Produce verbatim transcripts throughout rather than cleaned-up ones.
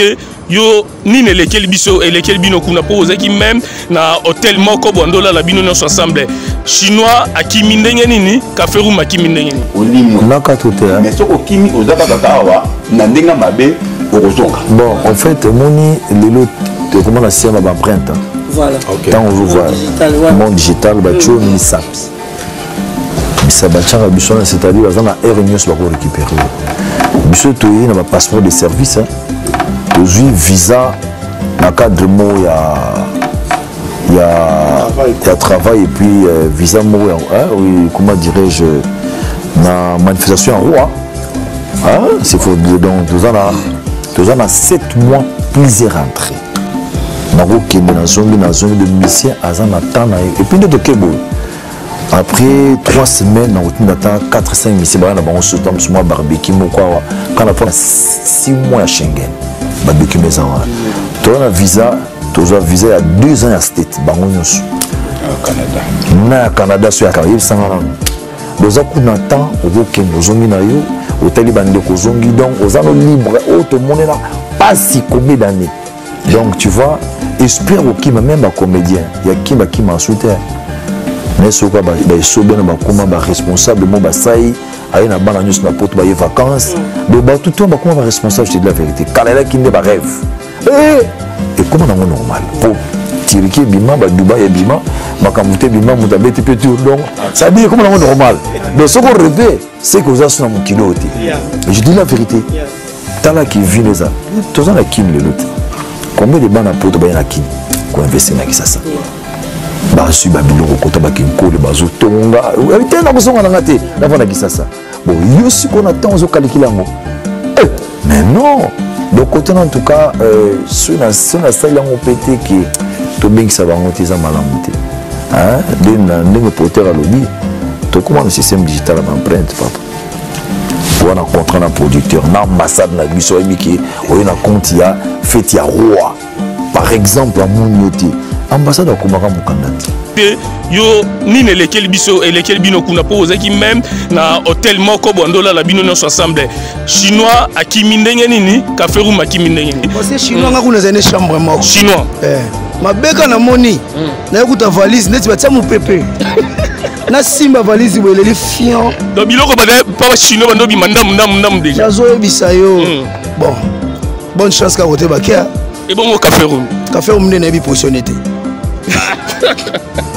que yo ni ne lesquels biso et lesquels bino kuna posé qui même na hôtel Moko Bondola la bino nous ensemble chinois à Kimi ndenge nini café room à Kimi ndenge nini na katote mais soko Kimi ozaka tatawa na ndenga mabe orozonga bon en fait moni lelo comment la sienne va empreinte voilà quand on vous voit monde digital batcho ni saps ça batcha biso na c'est-à-dire bazan na air news va récupérer biso toyi na passeport de service aujourd'hui visa na cadre mo ya ya travail et puis euh, visa mo hein oui comment dirais-je na manifestation en roi hein c'est faut donc deux ans là deux ans à sept mois plaisir rentré na ko ki na zone na zone de mission azan attend et puis de kebo après trois semaines on attend quatre cinq missions là on se tombe sur moi barbecue mon quoi quand on a six mois à Schengen barbecue maison là tu as un visa tu as un visa il y a deux ans à state bango nyonso au Canada na Canada sur Canada il s'en va donc on attend au que nous on a eu au Taliban de kozongi donc aux allons libre autre monde là pas si combien d'années donc tu vois espère au qui même un comédien il y a qui m'a qui m'a soutenu mais ce quoi bah ils sont bien bah comment bah responsable mon bah ça y a une abandon juste la porte bah y vacances mais bah tout le temps bah comment bah responsable c'est de la vérité car elle a qui ne bah rêve et comment on a normal pour tirer qui Bima bah Dubaï et Bima bah quand vous êtes Bima vous avez été petit donc ça dit comment on a normal mais ce qu'on rêvait c'est que vous avez son kilo et je dis la vérité t'as là qui vit les ans tous en la kim les autres combien de bandes à porte bah y a qui qu'on investit dans qui ça ça basu babilo kokota bakinkole bazotonga te na kozonga nanga te navana kisasa bon yo si qu'on attend zo kalikilango mais non donc autant en tout cas ceux na ceux na ça lango pété qui to bengisa bango te za malamu te hein de na ndenge porteur à lobby to comment le système digital à empreinte papa on a contrat na producteur na ambassade na biso emiki oyo na compte ya fête ya roi par exemple à Mounioté ambassadeur Kumaka Mukandati. Yo ni ne lesquels biso et lesquels bino kuna posé qui même na hôtel Moko Bondola la bino nous ensemble chinois à Kimi ndenge nini café room à Kimi ndenge nini. Parce que chinois nga kuna zene chambre moko. Chinois. Eh. Mabeka na moni na ekuta valise neti batia mu pepe. Na simba valise wele le fion. Donc biloko baba pas chinois bando bi mandam ndam ndam déjà. Chazo ebisa yo. Bon. Bonne chance ka côté bakia. Et bon au café room. Café room ne bi positionné.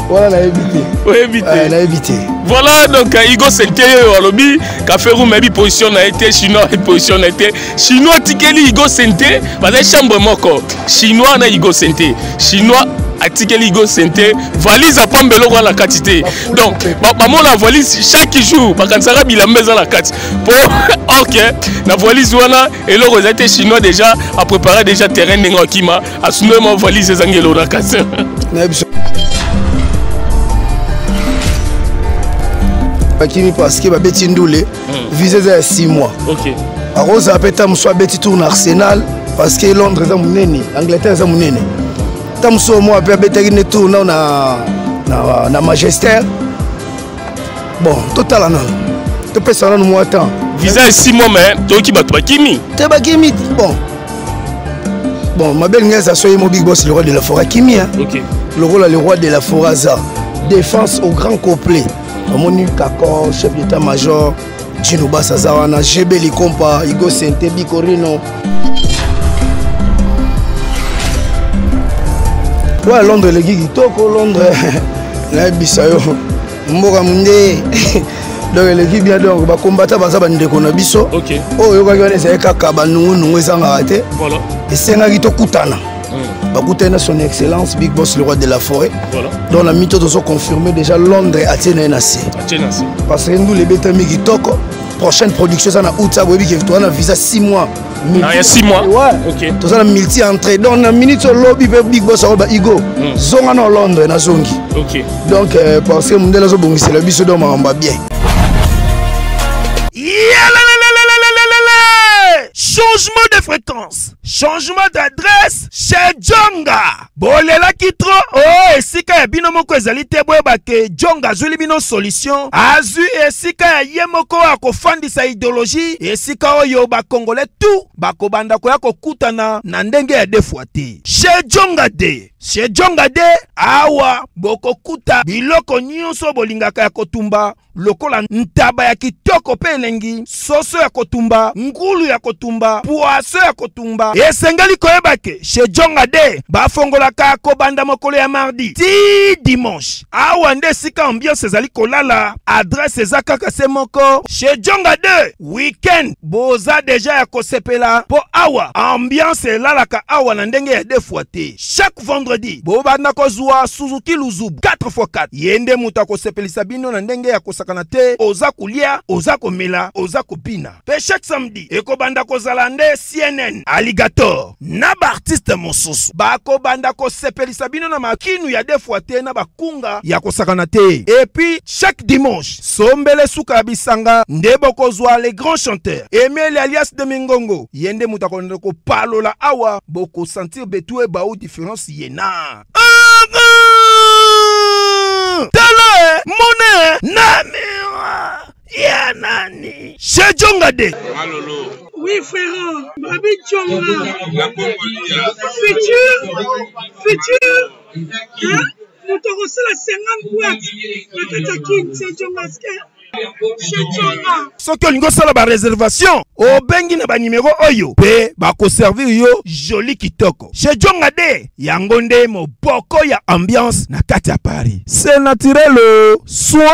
Voilà, on a évité. On a évité. Ah, on a évité. Voilà, donc Igo Selke au lobby, café room et position a été chinois et position a été chinois tikeli Igo Sente, parce que chambre moko. Chinois na Igo Sente. Chinois atikeli Igo Sente, valise à pambelo la quantité. Donc maman la valise chaque jour, parce qu'on sera bila maison la carte. Pour OK, la valise wana et le rosette chinois déjà a préparé déjà terrain ndenga kima, a soulever ma valise zangelo la carte. Parce que Babeti Ndoulé visait à six mois. Ok. A Rose a pété soit Betty tourne Arsenal parce que Londres est mon ennemi, l'Angleterre est mon ennemi. Tam so moi Betty ne tourne na na Manchester. Bon, total non. Tu peux ça non moi temps. Visait à six mois mais toi qui bat Bakimi. Tu Bakimi bon. Bon, ma belle nièce a soyé mon Big Boss le roi de la forêt Kimi hein. OK. Le rôle le roi de la forêt ça. Défense au grand complet. Monu Kako, chef d'état-major, Djinoba Sazawana, G B Likompa, Igo Sente, Bicorino. Ouais, Londres, les gars, Toko, Londres, là, Bissayo, Moramundé. Donc, les gars, bien donc, va combattre Bazabane de Konabiso. Ok. Oh, yo, regardez, c'est Kakabanou, nous, nous, nous, arrêté. Voilà. Et c'est un Rito Koutana. Bakutena son excellence Big Boss le roi de la forêt. Voilà. Dont la mytho nous a confirmé déjà Londres à Tchénenassi. Parce que nous les bétami qui toquent prochaine production ça na août ça oui qui toi na visa six mois. Non, il y a six mois. Ouais. OK. Tout ça na multi entrée donc na minute lobby Big Boss roba Igo. Zonga na Londres na zongi. OK. Donc parce que monde la zo bongisa la biso do mamba bien. Show Changement de fréquence, changement d'adresse chez Djonga. Bolela kitro, oh esika ya bino moko ezali te boye bake Djonga azuli bino solution. Azu esika ya ye moko akofandisa idéologie, esika oyo ba Congolais tout bakobanda koya kokutana na ndenge ya defwa te. Chez Djonga de Chez Djonga de awa bokokuta biloko nyonso bolingaka ya kotumba. Lokola ntaba ya kitoko pe elengi, soso ya kotumba, ngulu ya kotumba, poaso ya kotumba. Esengeli koyebake chez Djonga de bafongolaka kobanda mokolo ya mardi ti dimanche. Awa nde sika ambiance ezali kolala, adresse ezaka kase moko chez Djonga de weekend boza deja ya kosepela po awa ambiance elalaka awa na ndenge ya defwa te. Chaque vendredi bobanda kozwa Suzuki Luzubu quatre fois quatre. Yende mutu akosepelisa bino na ndenge ya kosa kanate, oza kulia, oza komela, oza kopina. Pe chaque samedi, eko banda ko zalande C N N, Alligator, na ba artiste mosusu. Ba ko banda ko sepeli sabino na makinu ya defuate na ba kunga ya kosa kanate. Et puis chaque dimanche, sombele suka bisanga, ndebo ko zwa les grands chanteurs. Emele alias de Mingongo, yende mutakonde ko palo la awa, boko sentir betue ba ou différence yena. Tala mona namiwa ya nani chez Djonga de. Oui frère, Babi Djonga. Futur, futur. Hein? Nous te recevons la cinquante boîtes. La tata king chez Djonga. Soki olingo sala ba réservation obengi na ba numéro oyo pe ba ko servir yo joli kitoko chez Djonga de yango nde moboko ya ambiance na kati ya Paris c'est naturel soit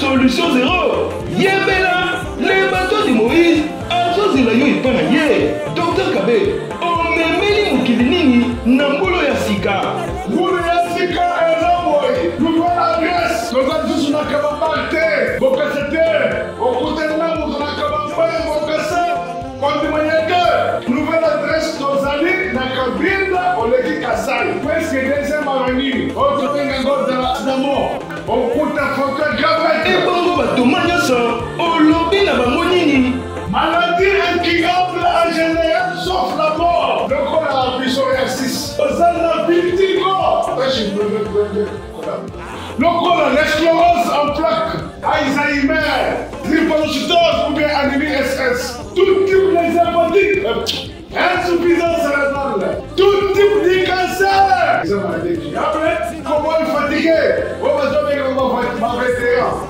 solution zéro. Yébela, les bateaux de Moïse, Azo Zilayo y panaye. Docteur Kabe, on m'aimeli moukilinini, Nambolo Yassika. Boulou Yassika est là, boy. Nous voyons l'adresse. Nous avons tous un cabambarté. Vos cassettes, au côté de la mousse, on a cabambarté, vos cassettes. Quand il maniaque, nouvelle adresse, nos amis, la cabine, on l'a dit Kassal. Presque deuxième avenue. On se fait un gosse de la mort. On coûte un photographe et bon, bateau manioso, on lobby la bamonini. Maladie incurable en général, sauf la mort. Donc on a appuyé sur R six. On a appuyé corps. Donc on a l'esclérose en plaque, Alzheimer, drépanocytose ou bien anémie S S. Tout type les hépatites, insuffisance rénale, tout type de cancer. Ils ont dit, après, comment ils fatigués?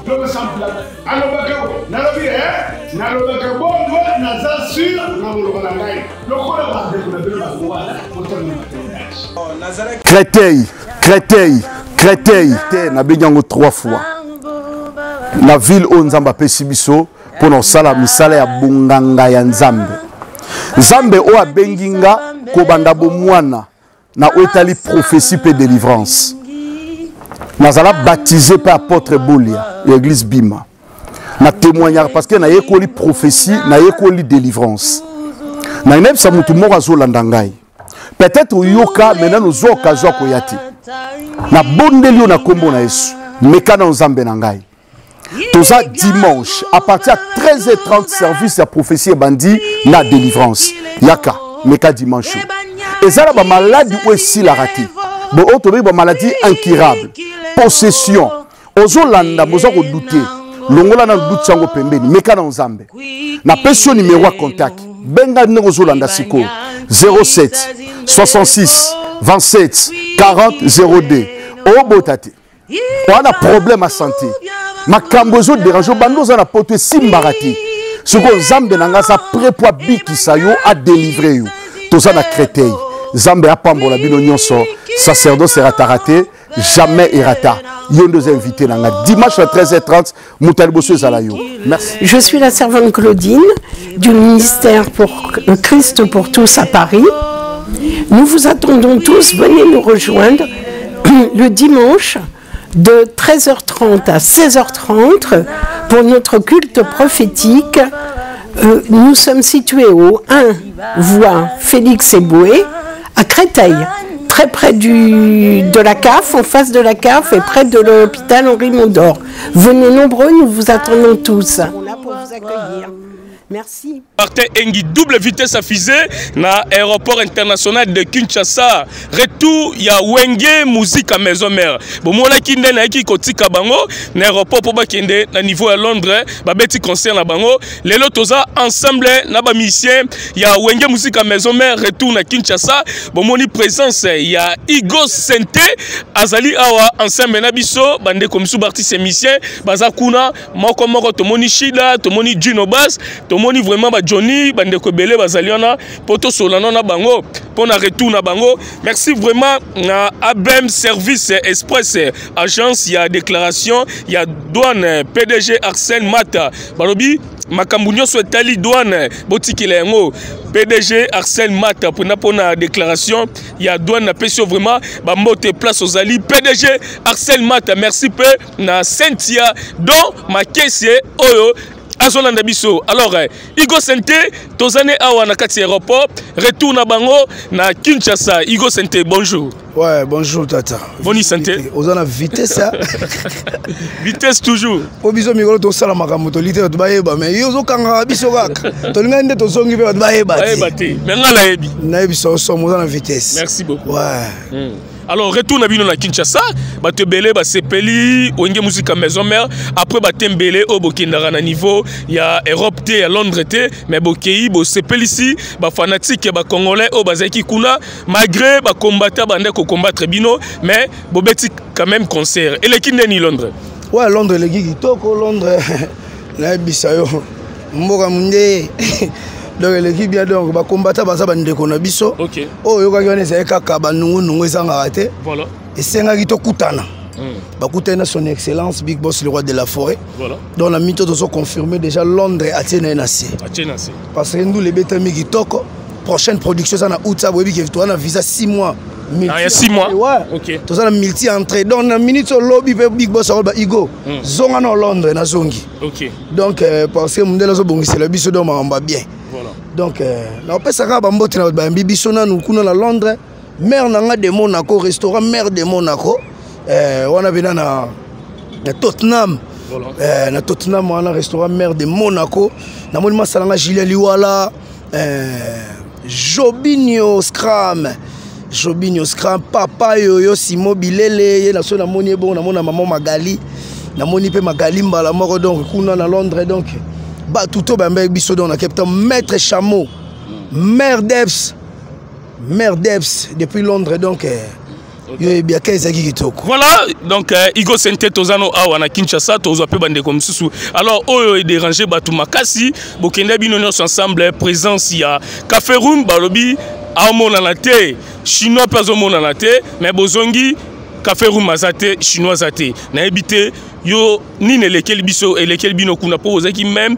L'homme sans plaque. Alors, Nalobi, hein? Nalobi, bon, moi, Nazar sur le Créteil, Créteil, Créteil, Nabigango trois fois. La ville où nous avons Pessibiso, pour nos salam, salaire Bunganga et Nzambe. Nzambe ou à Benginga, Kobandabo Mouana, na Otali prophétie et délivrance. Nous avons baptisé par l'apôtre Boulia, l'église Bima. Nous avons témoigné parce que nous avons école prophétie, nous avons école délivrance. Nous avons école de délivrance. Peut-être que yoka avons nous occasion de koyati. Nous avons na kombo na Yesu, mais nous avons nangai. Tous à dimanche, à partir de treize heures trente, service à prophétie et bandit, la délivrance. Yaka, meka dimanche. Et ça, la maladie ou si la raté. Bon, on trouve une maladie incurable. Possession. Ozolanda, vous avez douté. L'ongolana doute sango pembeni. Mekana nzambe. Na personne numéro contact. Benga n'ozolanda siko. zéro sept soixante-six vingt-sept quarante zéro deux. Obotate. On a problème à santé. Ma cambozo dérange. Bando zana pote simbarati. Ce qu'on zambe nanga sa prépoa biki sa yo a délivré yo. Tozana Créteil. Zambe a pambola bino nyonso. Sacerdoce erata raté, jamais erata. Yon nous invité dimanche à treize heures trente, Moutabosu Zalayo. Merci. Je suis la servante Claudine du ministère pour le Christ pour tous à Paris. Nous vous attendons tous, venez nous rejoindre le dimanche de treize heures trente à seize heures trente pour notre culte prophétique. Euh, nous sommes situés au un voie Félix Eboué à Créteil, très près du, de la C A F, en face de la C A F et près de l'hôpital Henri Mondor. Venez nombreux, nous vous attendons tous. On est là pour vous accueillir. Merci. Partez Engi double vitesse à fusée na aéroport international de Kinshasa. Retour ya Wenge Musique à maison mère. Bon moi là kinde na ki kotika bango na aéroport pour ba kende na niveau à Londres ba beti concert na bango. Lelo toza ensemble na ba musicien ya Wenge Musique à maison mère retour na Kinshasa. Bon moni présence ya Igo Sente azali awa ensemble na biso bande comme sous artiste musicien bazakuna moko moko tomoni Shida tomoni Djonobas tomoni moni vraiment ba Johnny bande ko belé bazaliona poto solano na bango pona retour na bango. Merci vraiment na Abem Service Express agence, il y a déclaration, il y a douane P D G Arsène Mata balobi makambu nyo souetali douane botiki lengo P D G Arsène Mata pona pona déclaration, il y a douane na peso vraiment ba moté place aux ali P D G Arsène Mata. Merci peu na Sentia don makese oyo. Alors, Igo Sente, Tozane Awa Nakati aéroport, retourne à Bango, na Kinshasa. Igo Sente, bonjour. Ouais, bonjour Tata. Bonne santé. Vous avez la vitesse. Vitesse toujours. Vous avez la vitesse. Vous avez la vitesse. Vous avez la vitesse. Vous avez la vitesse. Vous avez la vitesse. Vous avez la vitesse. Merci beaucoup. Ouais. Alors retourne à Bino na Kinshasa, batte belé ba sepeli, Wenge Musique à maison mère, après batte belé au Bokindara na niveau, il y a Europe té, il y a Londres té, mais Bokei, bo sepeli ici, ba fanatique ba congolais au bazaki kuna, malgré ba combattre bande ko combattre Bino, mais bobeti quand même concert. Et les kindeni Londres. Ouais, Londres les gigi toko Londres. Na bisayo. Mboka munde. Donc l'équipe bien donc va combattre basa bande ko na biso. OK. Oh yo ka yone sa kaka banungu nungu sanga raté. Voilà. Et senga kito kutana. Ba kutana son excellence Big Boss le roi de la forêt. Voilà. Donc la mytho de so confirmé déjà Londres à Tienassé. À Tienassé. Parce que nous les betami kitoko prochaine production ça na août ça bobi que toi na visa six mois. Ah il y a six mois. Ouais. OK. Tout ça na multi entrée. Donc na minute so lobby Big Boss au ba Igo. Zonga na Londres na zongi. OK. Donc parce que monde la so bongisi la biso donc on va bien. Voilà. Donc, euh, on peut s'arrêter à Bambote, on peut s'arrêter à Londres, maire de Monaco, restaurant maire de Monaco, euh, on a vu dans Tottenham, voilà. euh, na Tottenham, on a restaurant maire de Monaco, on a vu dans Julien Liwala, euh, Jobinho Scram, Jobinho Scram, Papa Yoyo Simo Bilele, on a vu dans Maman Magali, on a vu dans Magali Mbala, donc on a vu dans Londres, donc. Bah, tout au bambé biso don a capté maître Chameau, maire d'Ebs, maire d'Ebs depuis Londres donc. Voilà, donc Igo Sente Tozano Awana Kinshasa, Tozo Pe Bande comme Susu. Alors, Oyo est dérangé, Batou Makasi, Bokenda Binonios ensemble, présence, il y a Café Room, Balobi, Aomon Anate, Chinois Pazomon Anate, mais Bozongi. Café Roum zate chinois zate na ebité yo ni ne lekel biso et lekel bino kuna poza ki même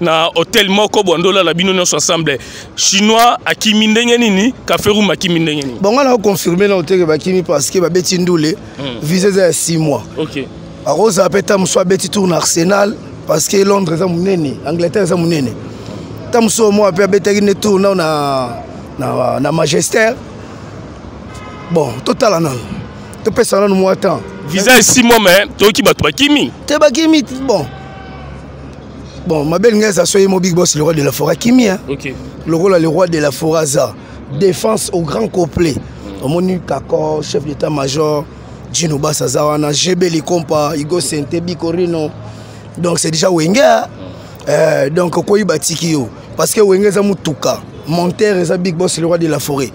na hôtel moko bondola la bino nyonso ensemble chinois akimi ndenge nini Café Roum akimi ndenge nini bon on a confirmé na hôtel ba kimi parce que ba beti ndule visé za six mois. OK. A rose apeta mso beti tourne Arsenal parce que Londres za munene Angleterre za munene tamso mo apeta ki ne tourne na na na Manchester bon total non. Tu peux s'en rendre attends. Visa six mois mais toi qui bat toi Kimi. Tu bat Kimi bon. Bon, ma belle ngai ça soyez mon Big Boss le roi de la forêt Kimi hein. OK. Le rôle le roi de la forêt ça. Défense au grand complet. Omoni Kako chef d'état-major Djino Basazawana Jebeli Kompa Igo Sente Bikorino. Donc c'est déjà Wenge euh donc koyi batikio parce que Wenge ça mutuka. Monteur ça Big Boss le roi de la forêt.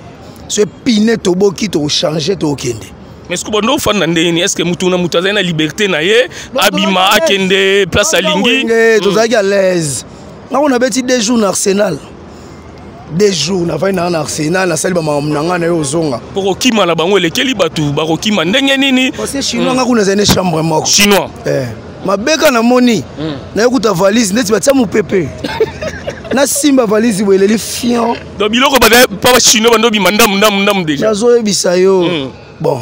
Ce piné toboki to changer to kende. Mais ce que bon est-ce que Moutouna Moutazana a liberté naie Abima Akende place à Lingui tout ça à l'aise. On a bêti des jours en Arsenal. Des jours on a fait en Arsenal la salle maman nanga na yo zonga. Pour qui mala bango lekeli batu ba qui mandenge nini parce que chinois nga kuna zene chambre moko. Chinois. Eh. Mabeka na moni. Na yokuta valise neti batia mu pepe. Na simba valise wele le fion. Do biloko ba chinois bando bi mandam ndam ndam déjà. Nazo ebisa yo. Bon.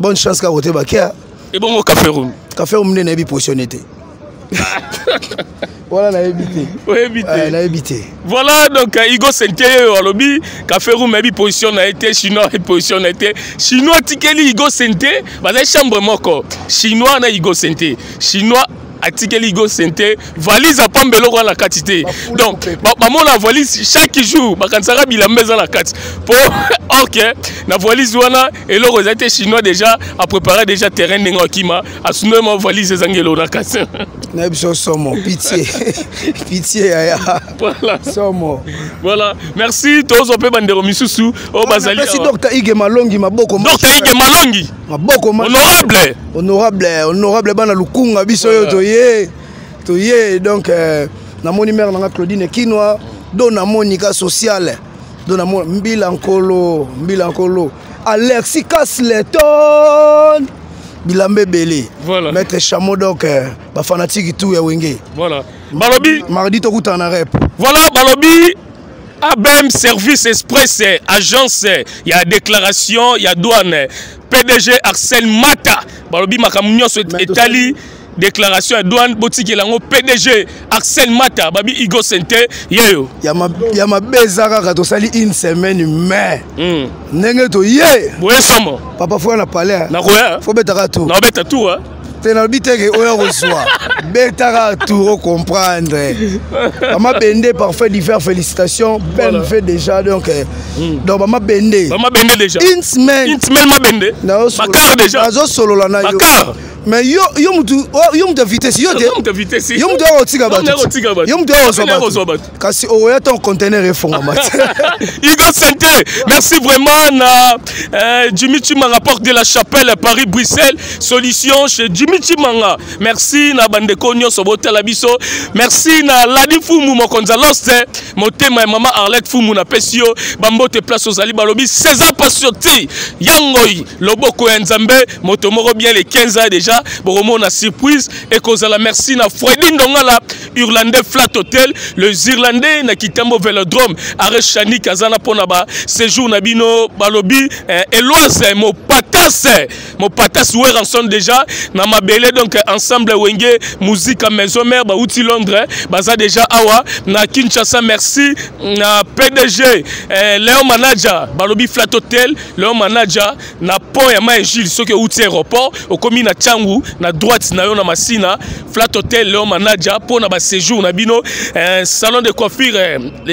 Bonne chance qu'à côté Bakia. Et bon au café room. Café room n'est pas positionné. Voilà la habité. Euh, la habité. Voilà donc Igo Senteye au lobby café room est position a été chinois et position a été chinois tikeli Igo Sente ba la chambre moko chinois na Igo Sente chinois atikeli Igo Sente valise à pambelo ko la quantité donc ba mon la valise chaque jour ba kansara bilambe za la carte pour OK na valise wana et le rosate chinois déjà a préparé déjà terrain ndenga kima asune ma valise zangelo na carte na biso somo pitié pitié voilà somo voilà merci tous on peut bandero misusu au bazali merci docteur Ige Malongi maboko docteur Ige Malongi maboko honorable honorable honorable bana lukunga biso yo toyé toyé donc na moni mère na Claudine Kinwa dona monika sociale dona mbila nkolo mbila nkolo Alexis Casleton Bilambe Belé, voilà. Maître Chameau donc, euh, bah fanatique et tout, et Wenge. Voilà. Balobi. Mardi, tu as un rep. Voilà, Balobi. Abem Service Express, agence, il y a déclaration, il y a douane. P D G Arsène Mata. Balobi, Makamounion, Italie. Déclaration à douane, boutique lango P D G, Arsène Mata, Babi Igo Sente, Yeo. Yama Yama Bezara Katosali une semaine, mais. Nengue to ye. Oui, somme. Papa Fouan a parlé. Faut bêtera tout. Non, bêta tout, hein. T'es dans le bite que on reçoit. Bêtera tout, comprendre. Mama Bende, parfait, divers félicitations. Ben fait déjà, donc. Donc, Mama Bende. Mama Bende déjà. Une semaine. Une semaine, Mama Bende. Ma car déjà. Ma car. Mais yo yo mtu yo mtu vitesse yo mtu vitesse yo mtu otika batu yo mtu otika batu yo mtu otika batu kasi oya ton conteneur efonga mate Igo Sente merci vraiment na Jimmy Chimanga porte de la chapelle Paris Bruxelles solution chez Jimmy Chimanga merci na bande konyo sobota la biso merci na Ladi Fumu mokonza lost motema maman Arlette Fumu na pesio bambote place aux ali balobi César Passioti yangoi loboko ya nzambe motomoro bien les quinze ans déjà Boromo na surprise et cause la merci na Freddy Ndongala Irlandais Flat Hotel les Irlandais na Kitambo Velodrome Arechani Kazana Ponaba séjour na bino balobi Eloise mo patas mo patas Werrason déjà na mabele donc ensemble Wenge musique à maison mère ba outil Londres baza déjà awa na Kinshasa merci na P D G Léon Manager balobi Flat Hotel Léon Manager na pont ya ma Gilles ceux que outil aéroport au commune na na droite na yo na masina Flat Hotel Léon Manager pour na ba séjour na bino un salon de coiffure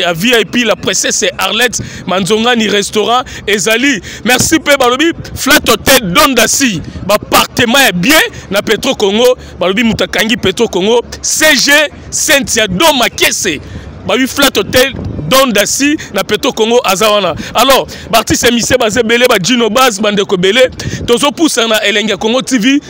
à V I P la princesse Arlette Manzonga ni restaurant Ezali merci pe balobi Flat Hotel Dondasi ba appartement est bien na Petro Congo balobi mutakangi Petro Congo C G Saint-Dia do Makese ba bi Flat Hotel Dondasi na Petro Congo azawana alors Bartis Emise Bazebele ba Dino Baz bande ko belé tozo poussa na Elenga Congo T V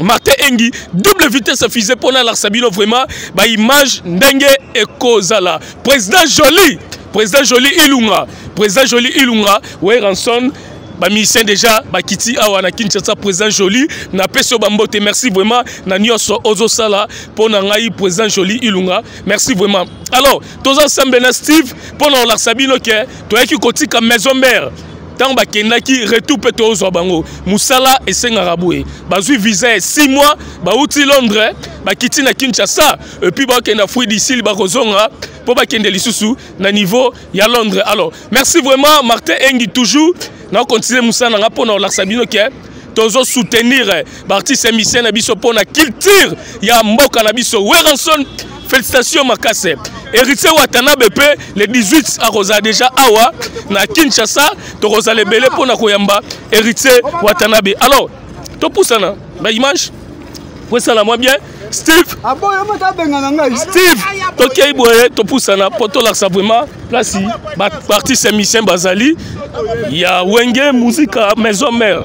Martin Engi, double vitesse fusée pour l'Arsabino, vraiment, bah, image dengue et causala. Président Joly, président Joly Ilunga, président Joly Ilunga, Werrason, bah, Missin déjà, bah, Kiti, Awana, Kinshasa, président Joly, na Peso Bambote, merci vraiment, na Nyoso Ozosala, pour Nangaï, président Joly Ilunga, merci vraiment. Alors, tous ensemble, na Steve, pour l'Arsabino, qui est, toi qui cotique à maison mère. Tant bakendaki retour peto ozo bango musala esenga raboué bazui visa six mois ba outil Londres ba kiti na Kinshasa et puis ba kenda fui d'ici ba kozonga po ba kende lisusu na niveau ya Londres alors merci vraiment Martin Engi toujours na continuer musala na pona laksabino ke tozo soutenir Bartis Emisien na biso pona culture ya mboka na biso Werrason félicitations Makase héritier Watanabe pe le dix-huit à Rosa déjà awa na Kinshasa to Rosa le belé pour na koyamba héritier Watanabe alors Topou Sana ba image pour ça la moi bien Steve Steve tokei boye Topou Sana poto la ça vraiment place ba parti c'est Michel Bazali ya Wenge musique maison mère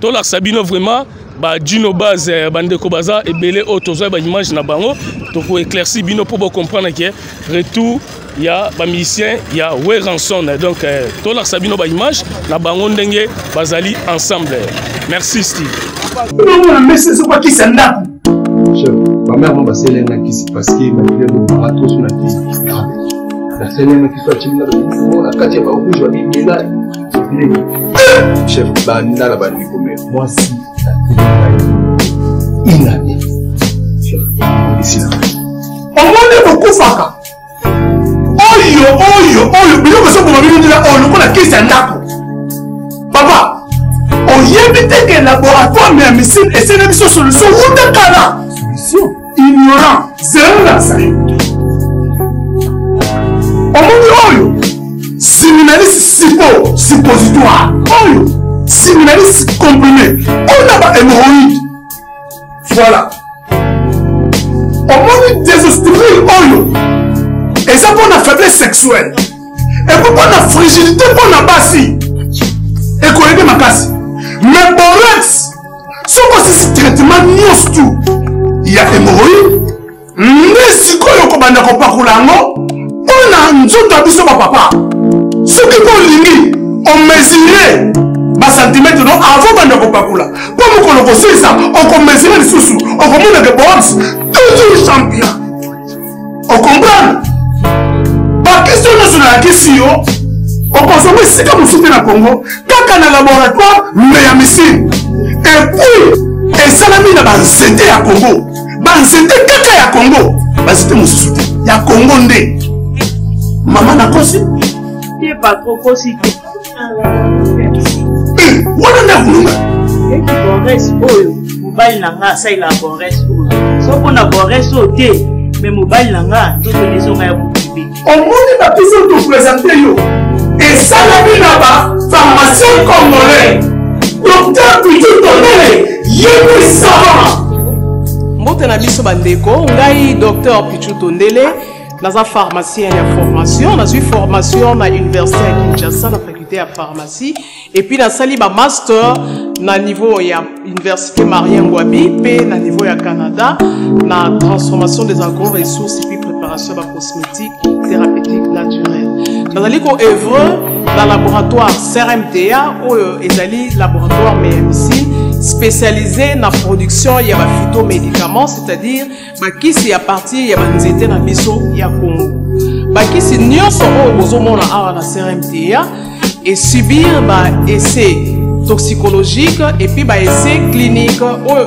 to la Sabino vraiment ba Dino Baz bande ko baza et belé autozo ba image na bango donc pour éclaircir bino pour comprendre que retour il y a ba musicien il y a Werrason donc tout la sabino ba image na bango ndenge bazali ensemble merci Steve mais c'est quoi qui s'endap ma mère m'a passé l'un qui s'est passé ma fille de barato sur la piste la semaine qui soit timide la quatre ba rouge ba bidela chef banda la bandi comme moi si une année sur le cinéma. On m'a beaucoup faka. Oh yo, oh yo, oh yo, mais on me semble que là, on le connaît la question d'accord. Papa, on y évite que le laboratoire mais mais c'est et c'est une solution ou de cala. Solution ignorant, c'est un ça. On m'a dit oh yo. Séminaliste suppo, suppositoire. Oh yo. Séminaliste comprimé. On a pas hémorroïde. Voilà. On m'a dit désostérile, oh yo. Et ça pour la faiblesse sexuelle. Et pour la fragilité pour la basse. Et qu'on aide ma basse. Mais pour l'ex, si on a ce traitement, nous tout. Il y a hémorroïde. Mais si on a un peu de on a un jour papa. Ce qui est on mesurait un centimètre avant de faire pour nous connaissions ça, on mesurait les sous-sous, on connaît les box, toujours champion. On comprend. Par question nationale, la question, on consomme ce que nous soutenons au Congo, quand on a un laboratoire, mais à missile. Et puis, et ça l'a mis dans le C D à Congo. Dans le C D, à Congo, c'était mon soutien. Il y a Congo. Maman n'a pas il pas trop possible. Eh, voilà la boule. Et tu borres au mobile nanga, ça il a borres au. Sauf qu'on a borres au thé, mais mobile nanga, tout les hommes à vous priver. On monte la personne de présenter yo. Et ça la vie là-bas, pharmacien congolais, docteur du tout donné, yémi savant. Mbote na biso bandeko, ngai docteur Pichu Tondele. Dans la pharmacie, il y a une formation. Dans une formation à l'université à Kinshasa, dans la faculté à pharmacie. Et puis, dans la master, dans le niveau de l'université Marie-Ngoubi, puis dans le niveau du Canada, dans la transformation des agro-ressources et puis préparation de la cosmétique, thérapeutique, naturelle. Dans le dans le laboratoire C R M T A, ou le laboratoire M M C, spécialisé dans la production, il y a des phytomédicaments, c'est-à-dire, qui c'est à partir, il y a des étés dans le il y a Congo. Qui c'est nous sommes au à la C R M T A et subir des essais toxicologiques et puis des essais cliniques.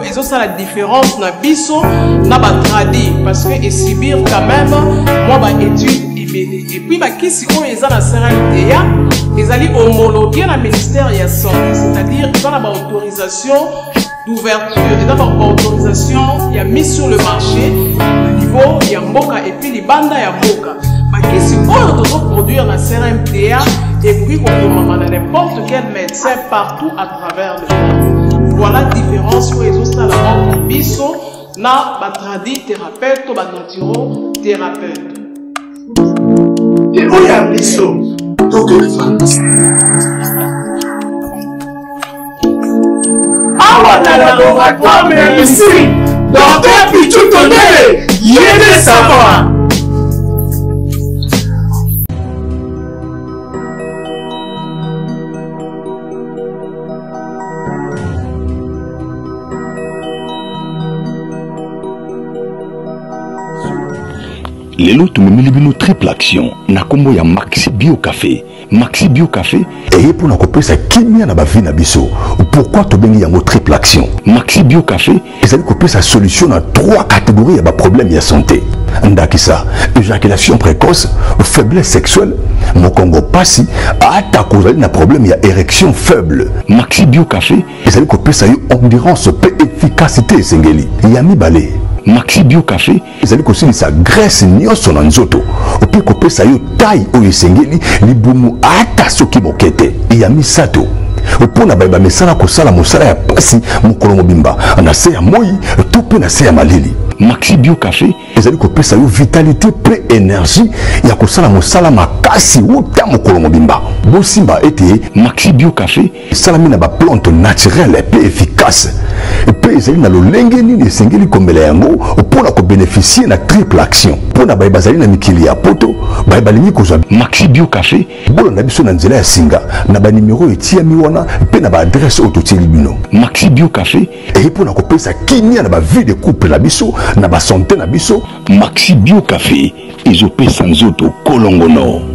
Et ça, la différence dans le n'a pas traduit parce que subir quand même, moi, études et béné. Et puis, qui c'est à la C R M T A ils allaient homologuer le ministère de la Santé, c'est-à-dire qu'ils ont l'autorisation d'ouverture, ils ont l'autorisation, il y a mis sur le marché, au niveau, il y a Moka et puis les bandes, il y a Moka. Mais si on doit produire la C R M T A et puis on demande à n'importe quel médecin partout à travers le monde. Voilà la différence pour les autres à la mort de Bissot, na batradi thérapeute ou batnaturo thérapeute. Et où y a Bissot? Donc, ah, laboratoire, mais ici, dans ta pichu tonnerre, il y a des savants. Les lots de triple action, na combo ya Maxi Bio Café. Maxi Bio Café. Et pour nous couper ça, qui m'a la vie n'abisso. Pourquoi tu bénis en triple action? Maxi Bio Café. Et ça couper sa solution dans trois catégories de problèmes de santé. Ndakisa, éjaculation précoce, faiblesse sexuelle, Mokongo Passi, attaque ou un problème il y a érection faible. Maxi Bio Café. Et ça couper ça, endurance, efficacité, singeli. Yami balé. Maxi Bio Café, ils allaient aussi sa graisse nion son anzoto. Au pire copé sa yo taille ou yesengeli, li bumu ata soki mokete. Il a mis ça tout. Au pire na baiba mesala kosala mosala ya pasi mokolomo bimba. Na se ya moi, tope na se ya malili. Maxi Bio Café, ils allaient copé sa yo vitalité, pré énergie, ya kosala mosala makasi ou ta mokolomo bimba. Bosimba ete Maxi Bio Café, salami na ba plante naturelle et peu efficace. Ils na lolengeni ne singeli kombela yango pour la ko bénéficier na triple action pour na baibazali na mikili ya poto baibalingi kozwa Maxi Bio Café bolo na biso na nzela ya singa na ba numéro etiami wana pe na ba adresse ototeli bino Maxi Bio Café et pour na ko pesa kinya na ba vie de couple na biso na ba santé na biso Maxi Bio Café ezo pesa nzoto kolongono.